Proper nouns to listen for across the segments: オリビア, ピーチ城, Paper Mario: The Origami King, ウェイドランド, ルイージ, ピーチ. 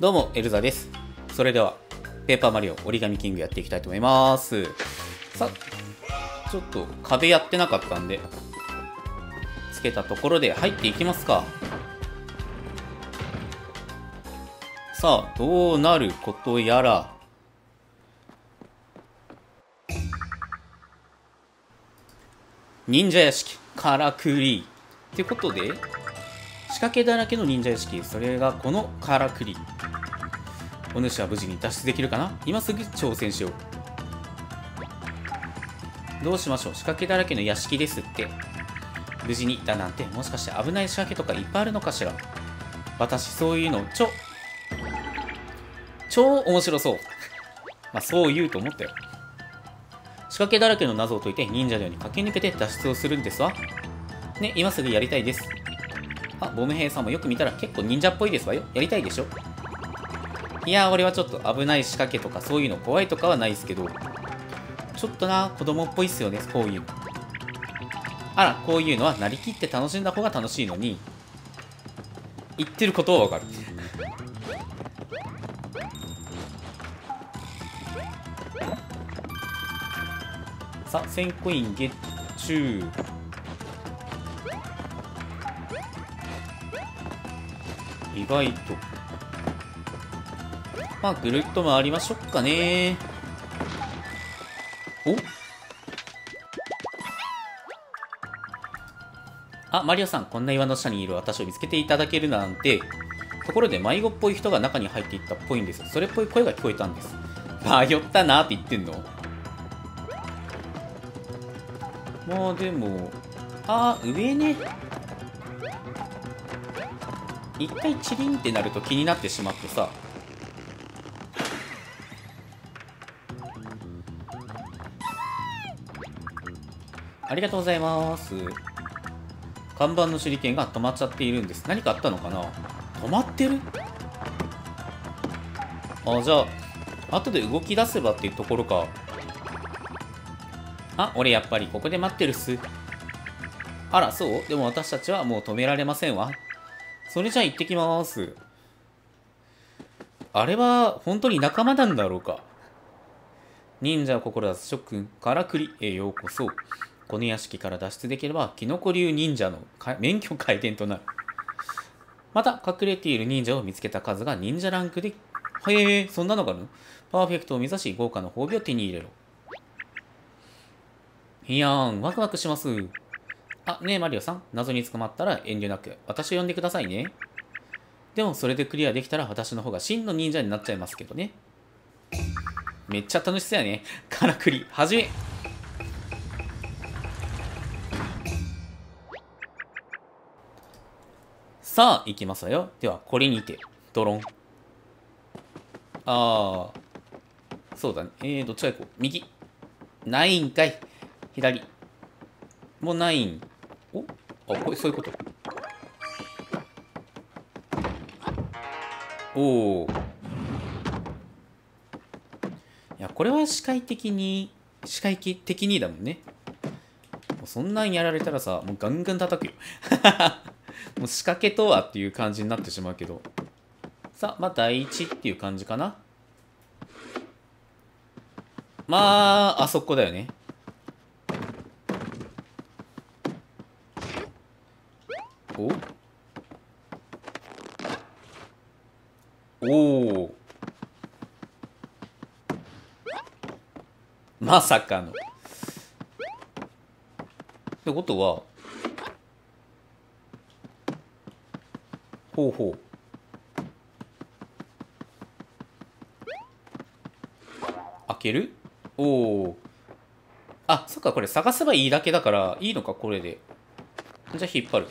どうもエルザです。それではペーパーマリオ折り紙キングやっていきたいと思います。さあ、ちょっと壁やってなかったんでつけたところで入っていきますか。さあ、どうなることやら。忍者屋敷からくりってことで、仕掛けだらけの忍者屋敷、それがこのからくり。お主は無事に脱出できるかな。今すぐ挑戦しよう。どうしましょう、仕掛けだらけの屋敷ですって。無事にだなんて、もしかして危ない仕掛けとかいっぱいあるのかしら。私そういうの超面白そうまあそう言うと思ったよ。仕掛けだらけの謎を解いて忍者のように駆け抜けて脱出をするんですわね。今すぐやりたいです。あ、ボム兵さんもよく見たら結構忍者っぽいですわよ。やりたいでしょ。いやー、俺はちょっと危ない仕掛けとかそういうの怖いとかはないですけど、ちょっとな、子供っぽいっすよね、こういうの。あら、こういうのはなりきって楽しんだ方が楽しいのに、言ってることはわかるさあ、1000コインゲッチュー。意外と。まあ、ぐるっと回りましょうかね。お？あ、マリオさん、こんな岩の下にいる私を見つけていただけるなんて。ところで、迷子っぽい人が中に入っていったっぽいんです。それっぽい声が聞こえたんです。迷ったなーって言ってんの。まあでも、ああ、上ね。一回チリンってなると気になってしまってさ。ありがとうございます。看板の手裏剣が止まっちゃっているんです。何かあったのかな？止まってる？あ、じゃあ、後で動き出せばっていうところか。あ、俺やっぱりここで待ってるっす。あら、そう？でも私たちはもう止められませんわ。それじゃあ行ってきます。あれは本当に仲間なんだろうか。忍者を志す諸君からくりへようこそ。この屋敷から脱出できればキノコ流忍者の免許改善となる。また隠れている忍者を見つけた数が忍者ランクで、へえ、そんなのがあるの。パーフェクトを目指し豪華な褒美を手に入れろ。いやーん、ワクワクします。あ、ねえ、マリオさん。謎に捕まったら遠慮なく、私を呼んでくださいね。でも、それでクリアできたら、私の方が真の忍者になっちゃいますけどね。めっちゃ楽しそうやね。からくり、はじめ。さあ、行きますわよ。では、これにて、ドロン。あー、そうだね。どっちが行こう。右。ないんかい。左もうないん。お、あ、これそういうこと。おお、いや、これは視界的にだもんね。もうそんなんやられたらさ、もうガンガン叩くよもう仕掛けとはっていう感じになってしまうけど、さあ、まあ第一っていう感じかな。まああそこだよね。おお、まさかの。ってことは、ほうほう、開ける。おお、あ、そっか、これ探せばいいだけだからいいのか、これで。じゃあ引っ張る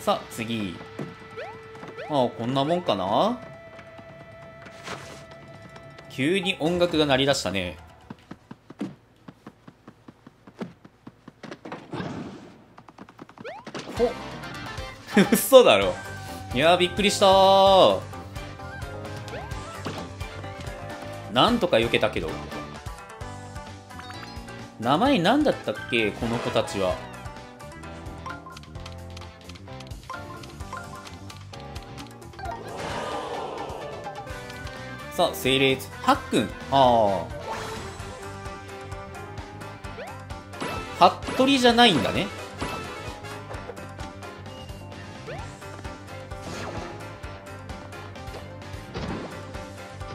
さあ、次。ああ、こんなもんかな。急に音楽が鳴り出したね。ほっ嘘だろ。いやー、びっくりしたー。なんとか避けたけど。名前なんだったっけ、この子たちは。さあ、整列。ハックン。ああ。服部じゃないんだね。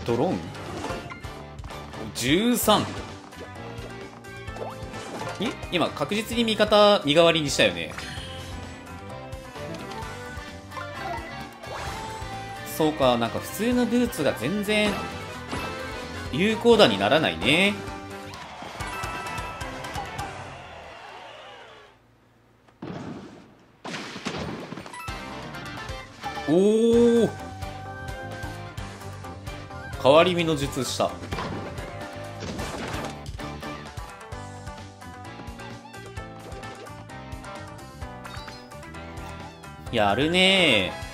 ドローン 13。 今確実に味方身代わりにしたよね。そうか、なんか普通のブーツが全然有効打にならないね。おお、変わり身の術した。やるねー。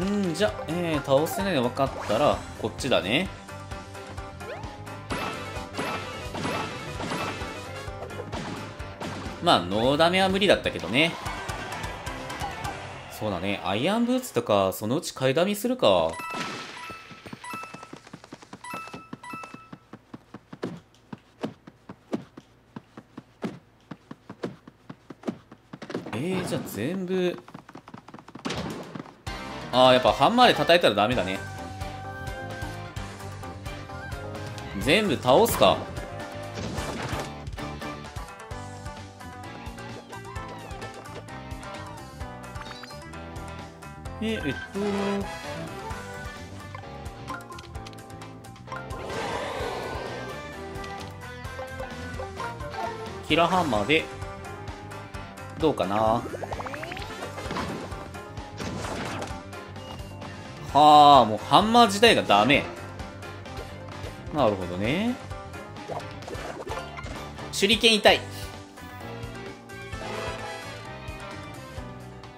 うん、じゃあ、倒せないの分かったらこっちだね。まあノーダメは無理だったけどね。そうだね、アイアンブーツとかそのうち買いだみするか。じゃあ全部、ああ、やっぱハンマーで叩いたらダメだね。全部倒すか。キラーハンマーでどうかな。はあ、もうハンマー自体がダメ。なるほどね。手裏剣痛い。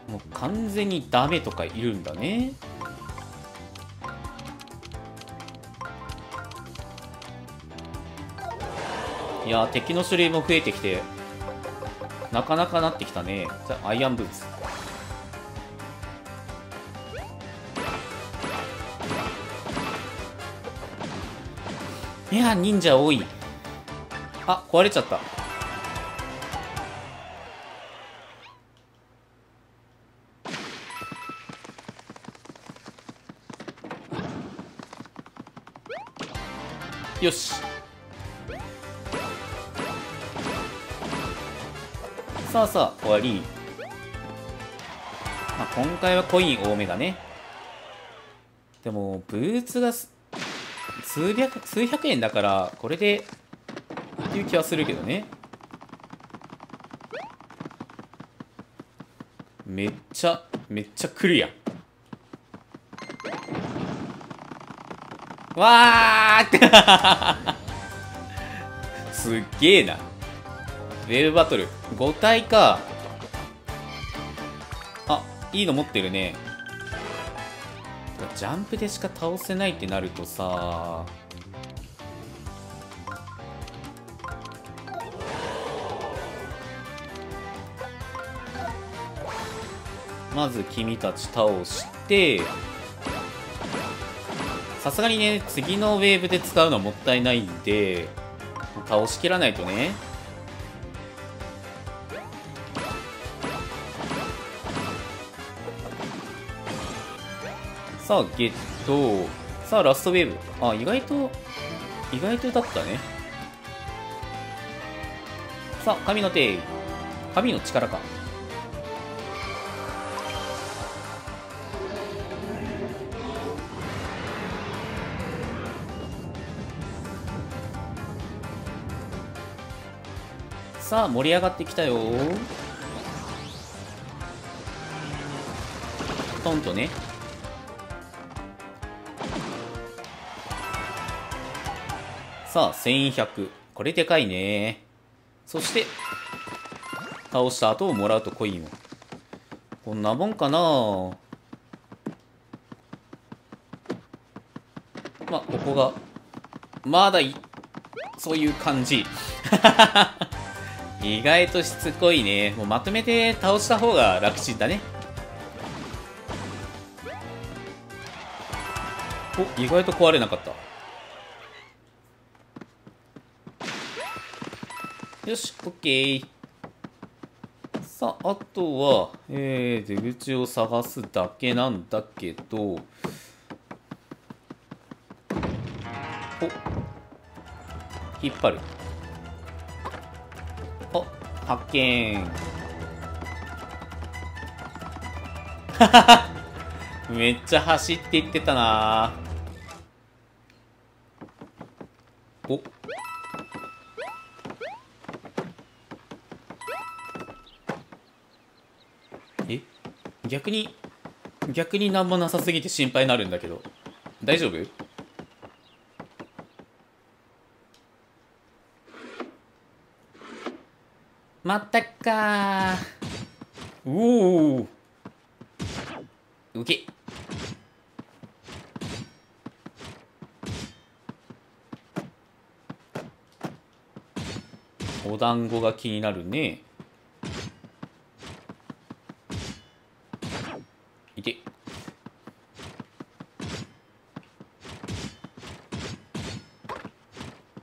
もう完全にダメとかいるんだね。いやー、敵の種類も増えてきてなかなかなってきたね。じゃあアイアンブーツ。いやー、忍者多い。あ、壊れちゃった。よし、さあさあ、終わり。まあ、今回はコイン多めだね。でもブーツが数百円だから、これでっていう気はするけどね。めっちゃ来るやん。わーすっげえな。ウェーブバトル5体か。あ、いいの持ってるね。ジャンプでしか倒せないってなるとさ、まず君たち倒して、さすがにね、次のウェーブで使うのはもったいないんで倒しきらないとね。さあ、ゲット。さあ、ラストウェーブ。あ、意外とだったね。さあ、神の手。神の力か。さあ、盛り上がってきたよ。トンとね。さあ、1100。これでかいね。そして、倒した後をもらうとコインを。こんなもんかな。まあ、ここが、まだそういう感じ。意外としつこいね。もうまとめて倒した方が楽ちんだね。お、意外と壊れなかった。よし、オッケー。さあ、あとは、出口を探すだけなんだけど、引っ張る。お、発見。ははは、めっちゃ走っていってたな。お、え、逆になんもなさすぎて心配になるんだけど、大丈夫？まったくかー。おお、ウケ。お団子が気になるね。いけ。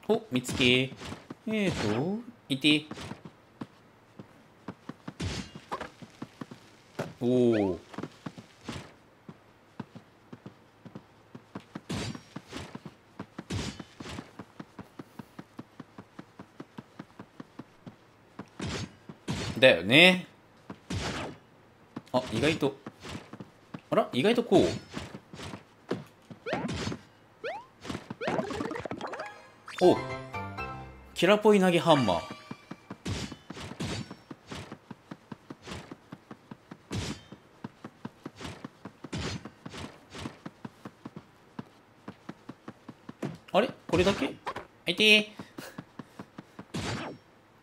お、見つけ。いて。おお、だよね。あ、意外と、あら、意外とこう、お、キラポイ投げハンマー。あれ、これだけ？あいてー。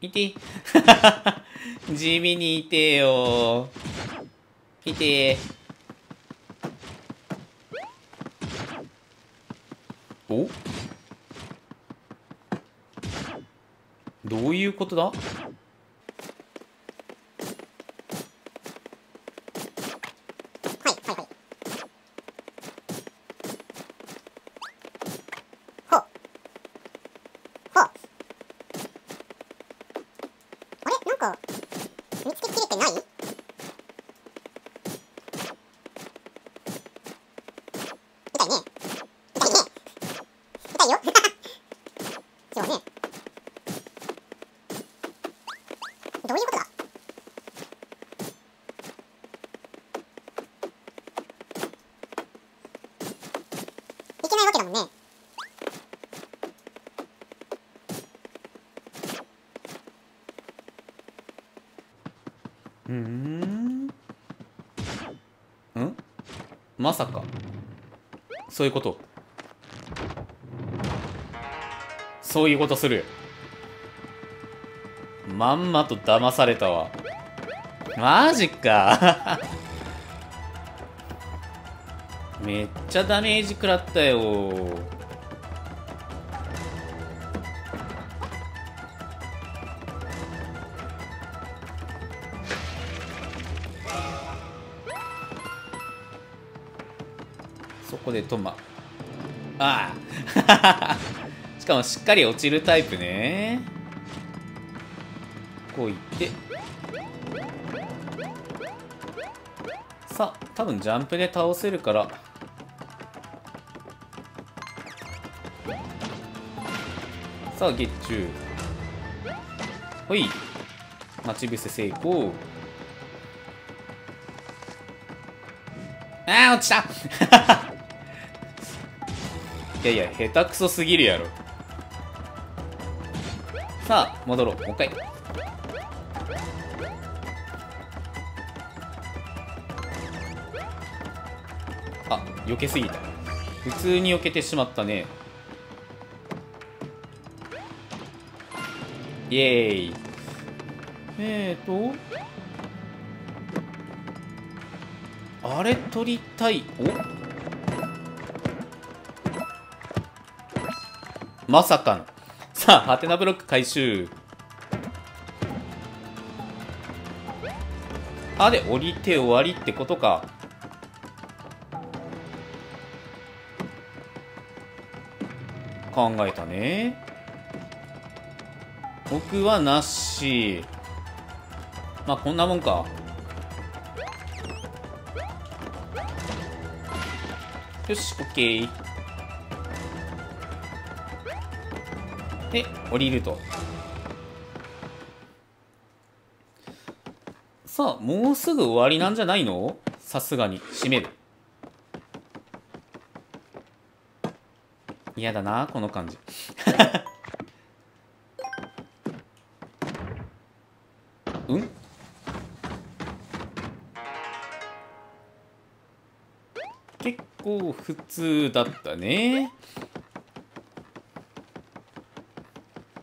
いてー。地味にいてよー。いてー。お？どういうことだ？まさか、そういうこと、そういうことする。まんまと騙されたわ。マジか。めっちゃダメージ食らったよ。そこでトマ、ああ。しかもしっかり落ちるタイプね。こういって、さあ多分ジャンプで倒せるから、さあ月中、ほい、待ち伏せ成功。ああ、落ちた。いやいや、下手くそすぎるやろ。さあ戻ろう、もう一回。あ、避けすぎた。普通に避けてしまったね。イエーイ。あれ取りたい。お、まさかの。さあ、ハテナブロック回収。あ、で降りて終わりってことか。考えたね。僕はなし。まあこんなもんか。よし、オッケー。で、降りると。さあ、もうすぐ終わりなんじゃないの？さすがに。閉める。嫌だな、この感じ。うん？結構普通だったね。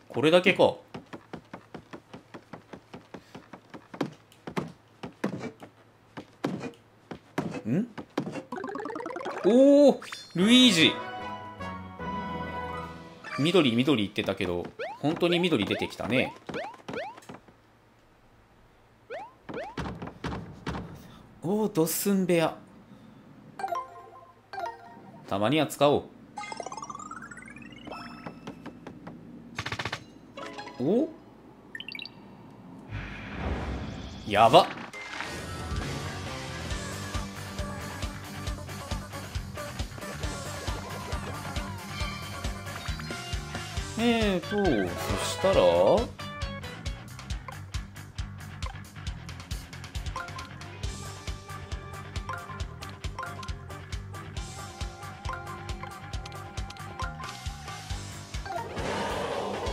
これだけか。ん？おお、ルイージ。緑緑言ってたけど、本当に緑出てきたね。おお、ドスン部屋。たまには使おう。お？やばっ。そしたら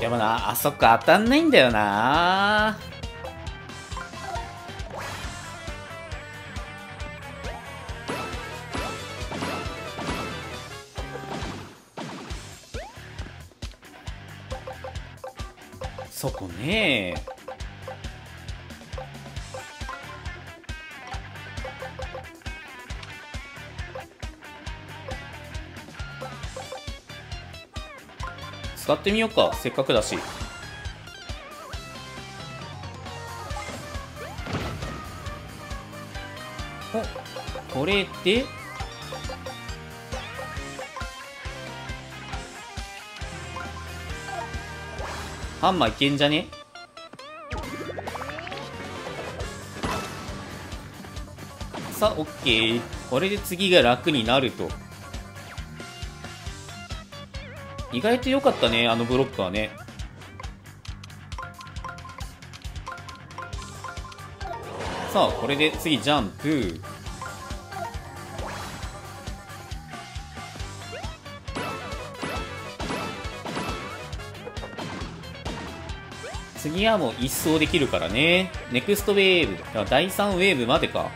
でもな、あそこ当たんないんだよな。そこね。使ってみようか、せっかくだし。お、これでハンマーいけんじゃね？さあ、オッケー。これで次が楽になると。意外と良かったね、あのブロックはね。さあ、これで次ジャンプ。次はもう一掃できるからね。ネクストウェーブ、第3ウェーブまでか。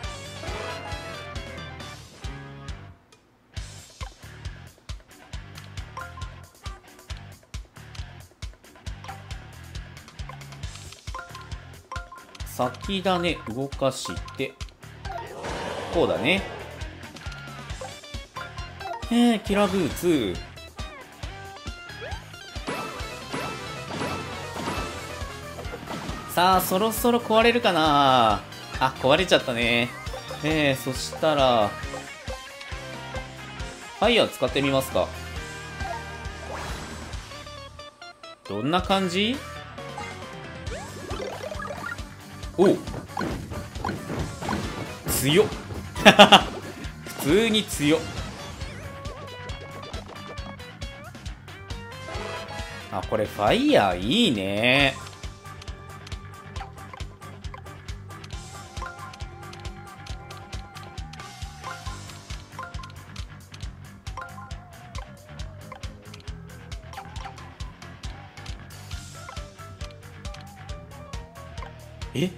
先だね、動かして。こうだね。キラブーツ。さあ、そろそろ壊れるかな。あ、壊れちゃったね。そしたら、ファイヤー使ってみますか。どんな感じ？おう、強っ。普通に強っ。あ、これファイヤーいいね。え？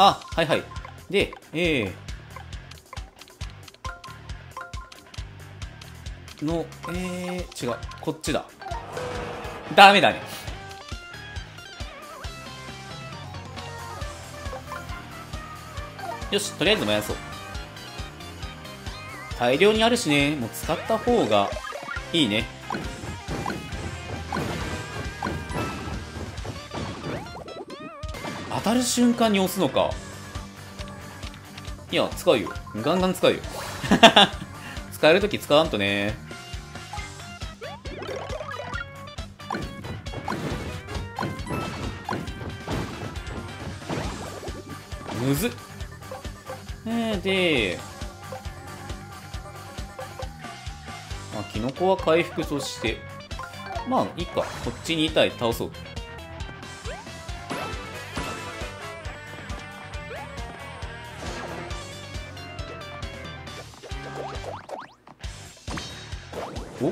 あ、はいはい。で、違う、こっちだ。ダメだね。よし、とりあえず燃やそう。大量にあるしね、もう使った方がいいね。当たる瞬間に押すのか。いや、使うよ。ガンガン使うよ。使えるとき使わんとね。むずっ。で、まあ、キノコは回復として、まあ、いいか。こっちに2体倒そう。お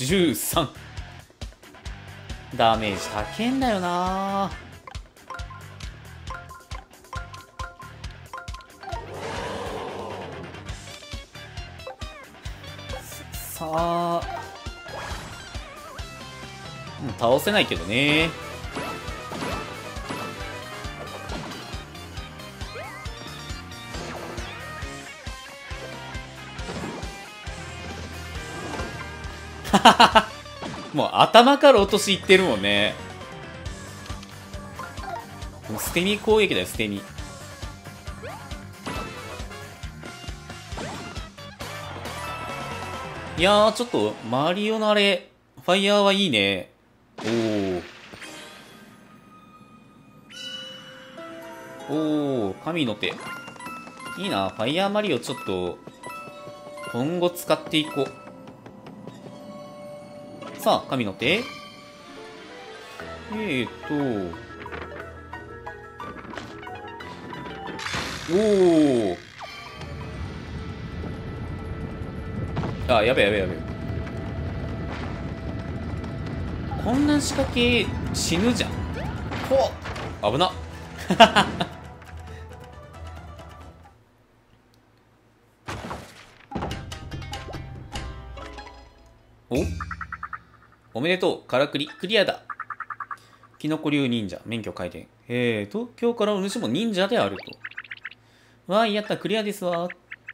13 ダメージ高えんだよな。さあ、もう倒せないけどね。もう頭から落としいってるもんね。捨て身攻撃だよ、捨て身。いやー、ちょっとマリオのあれファイヤーはいいね。おお、神の手いいな。ファイヤーマリオちょっと今後使っていこう。さあ、神の手。おお。あ、やべやべやべ。こんな仕掛け死ぬじゃん。ほっ、危な。お。おめでとう、からくり、クリアだ。キノコ流忍者、免許改伝。今日からお主も忍者であると。わーい、やった、クリアですわ。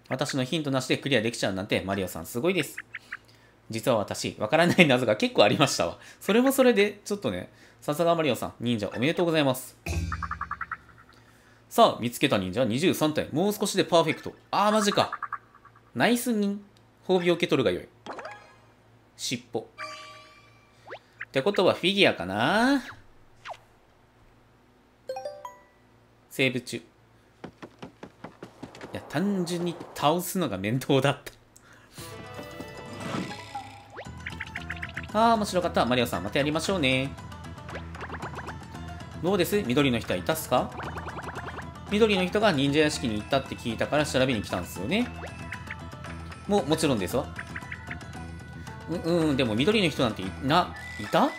私のヒントなしでクリアできちゃうなんて、マリオさんすごいです。実は私、わからない謎が結構ありましたわ。それもそれで、ちょっとね、さすがマリオさん、忍者おめでとうございます。さあ、見つけた忍者23体。もう少しでパーフェクト。あー、マジか。ナイス忍。褒美を受け取るがよい。尻尾。ってことはフィギュアかな。セーブ中。いや、単純に倒すのが面倒だった。ああ、面白かった。マリオさん、またやりましょうね。どうです、緑の人はいたっすか。緑の人が忍者屋敷に行ったって聞いたから調べに来たんですよね。もちろんですわ。でも緑の人なんていなかっ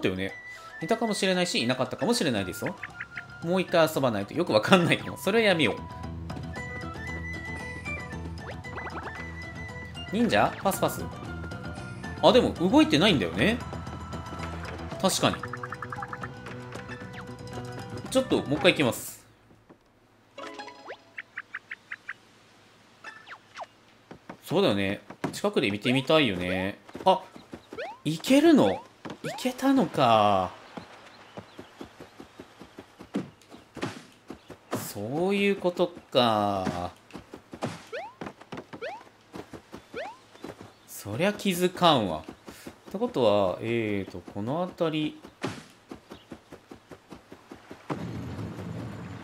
たよね。いたかもしれないし、いなかったかもしれないですよ。もう一回遊ばないとよくわかんないけど、それはやめよう。忍者パスパス。あ、でも動いてないんだよね。確かに。ちょっともう一回行きます。そうだよね。近くで見てみたいよね。あ、いけるの？いけたのか。そういうことか。そりゃ気づかんわ。ってことは、この辺り。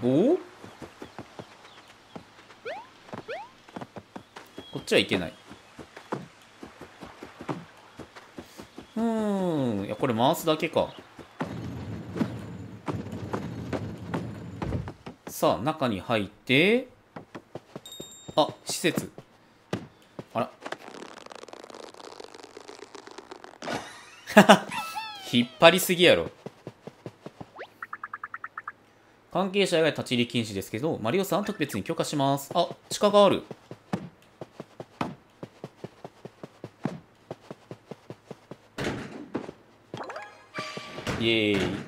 お？こっちはいけない。いや、これ回すだけか。さあ、中に入って、あ、施設。あら。引っ張りすぎやろ。関係者以外立ち入り禁止ですけど、マリオさん特別に許可します。あ、地下がある。イエーイ。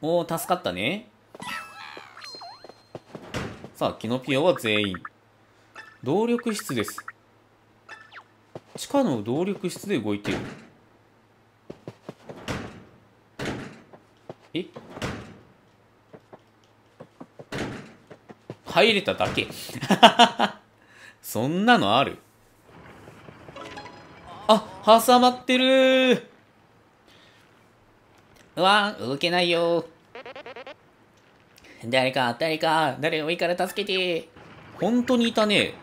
おお、助かったね。さあキノピオは全員動力室です。地下の動力室で動いている。え、入れただけそんなのある？あ、挟まってるー。うわー、動けないよー。誰か誰もいいから助けて。本当にいたね。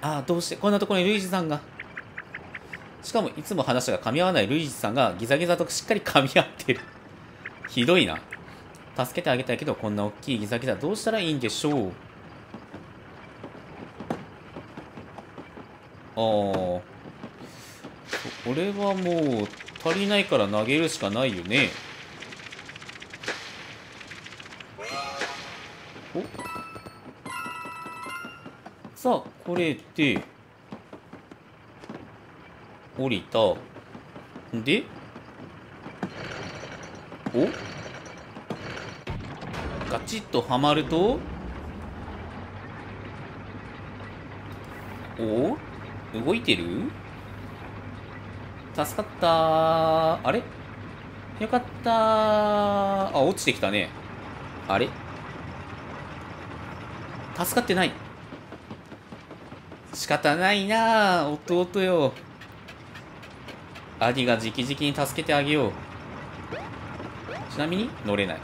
ああ、どうしてこんなところにルイージさんが。しかもいつも話が噛み合わないルイージさんがギザギザとしっかり噛み合ってるひどいな。助けてあげたいけど、こんな大きいギザギザどうしたらいいんでしょう。ああ、これはもう足りないから投げるしかないよね。お、さあこれで降りた。で、お、ガチッとはまると、お、動いてる？助かったー。あれ？よかったー。あ、落ちてきたね。あれ？助かってない。仕方ないなー、弟よ。兄が直々に助けてあげよう。ちなみに、乗れない。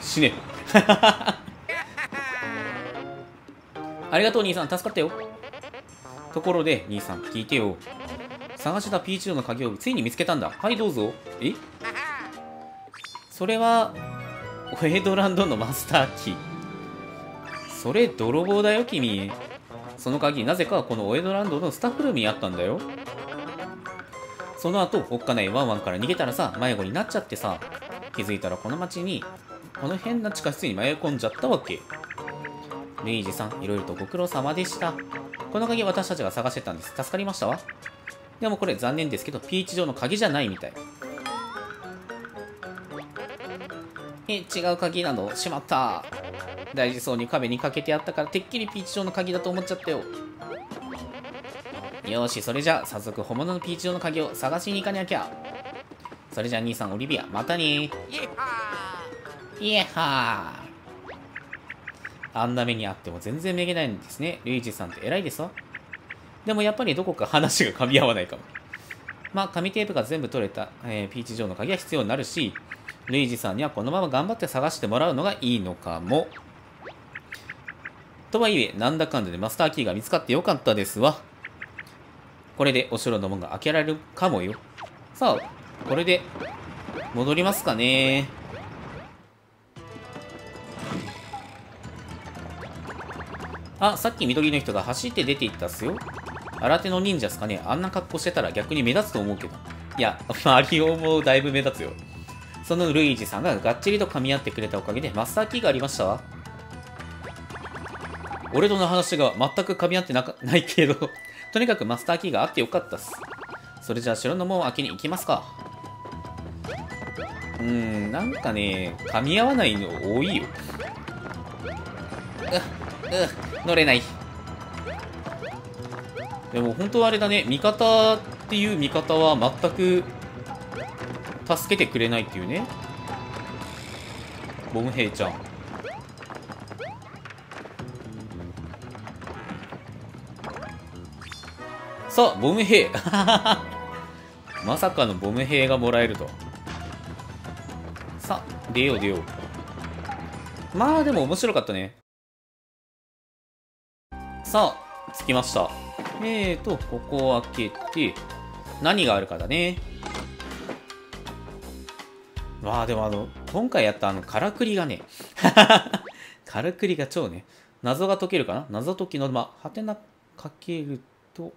死ね。ありがとう、兄さん。助かったよ。ところで、兄さん、聞いてよ。探したピーチロの鍵をついに見つけたんだ。はい、どうぞ。え、それはウェイドランドのマスターキー。それ泥棒だよ、君。その鍵、なぜかこのウェイドランドのスタッフルームにあったんだよ。その後おっかないワンワンから逃げたらさ、迷子になっちゃってさ、気づいたらこの町に、この変な地下室に迷い込んじゃったわけ。ルイージさん、いろいろとご苦労様でした。この鍵、私たちが探してたんです。助かりましたわ。でもこれ残念ですけど、ピーチ城の鍵じゃないみたい。え、違う鍵なの？しまった。大事そうに壁にかけてあったから、てっきりピーチ城の鍵だと思っちゃったよ。よし、それじゃあ早速本物のピーチ城の鍵を探しに行かなきゃ。それじゃあ兄さん、オリビア、またねー。イエハー。あんな目にあっても全然めげないんですね。ルイージさんって偉いですわ。でもやっぱりどこか話が噛み合わないかも。まあ、紙テープが全部取れた、ピーチ城の鍵は必要になるし、ルイージさんにはこのまま頑張って探してもらうのがいいのかも。とはいえ、なんだかんだでマスターキーが見つかってよかったですわ。これでお城の門が開けられるかもよ。さあ、これで戻りますかね。あ、さっき緑の人が走って出ていったっすよ。新手の忍者ですかね。あんな格好してたら逆に目立つと思うけど。いや、マリオもだいぶ目立つよ。そのルイージさんががっちりと噛み合ってくれたおかげでマスターキーがありましたわ。俺との話が全く噛み合ってないけど、とにかくマスターキーがあってよかったっす。それじゃあ城の門を開けに行きますか。なんかね、噛み合わないの多いよ。乗れない。でも本当はあれだね、味方っていう味方は全く助けてくれないっていうね。ボム兵ちゃん。さあ、ボム兵まさかのボム兵がもらえると。さあ、出よう。まあでも面白かったね。さあ、着きました。ここを開けて、何があるかだね。わあ、でも今回やったからくりがね、からくりが超ね、謎が解けるかな。謎解きの、ま、はてなかけると、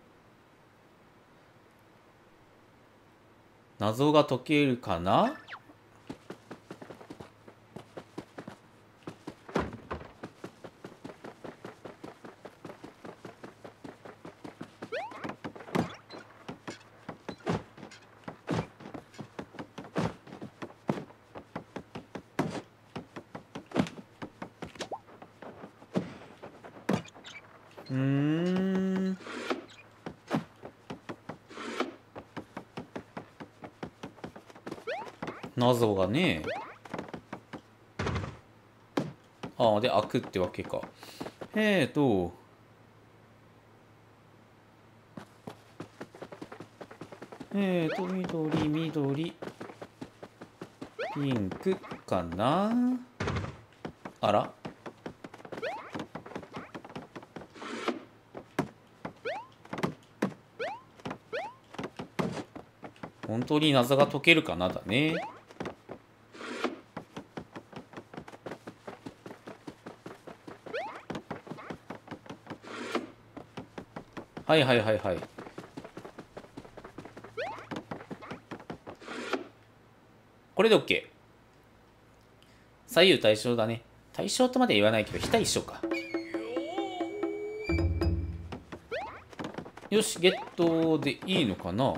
謎が解けるかな。謎がね。ああ、で開くってわけか。緑、緑、ピンクかな。あら、本当に謎が解けるかなだね。はいはいはいはい。これで OK。左右対称だね。対称とまで言わないけど、非対称か。よし、ゲットでいいのかな。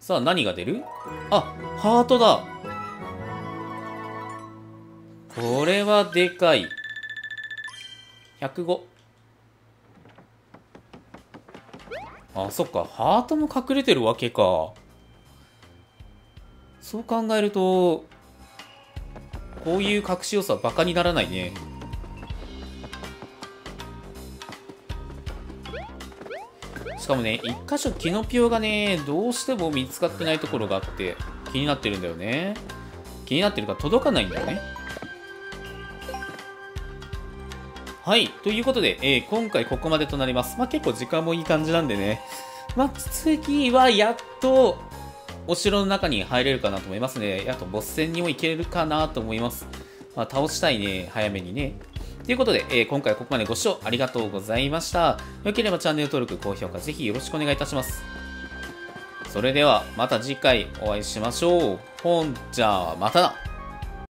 さあ、何が出る？あ、ハートだ。これはでかい。105。あ、そっか。ハートも隠れてるわけか。そう考えると、こういう隠し要素はバカにならないね。しかもね、一箇所キノピオがね、どうしても見つかってないところがあって、気になってるんだよね。気になってるから届かないんだよね。はい、ということで、今回ここまでとなります。まあ結構時間もいい感じなんでね。まあ次はやっと、お城の中に入れるかなと思いますね。あと、ボス戦にも行けるかなと思います。まあ、倒したいね。早めにね。ということで、今回はここまでご視聴ありがとうございました。よければチャンネル登録、高評価、ぜひよろしくお願いいたします。それでは、また次回お会いしましょう。ほんじゃあ、またな。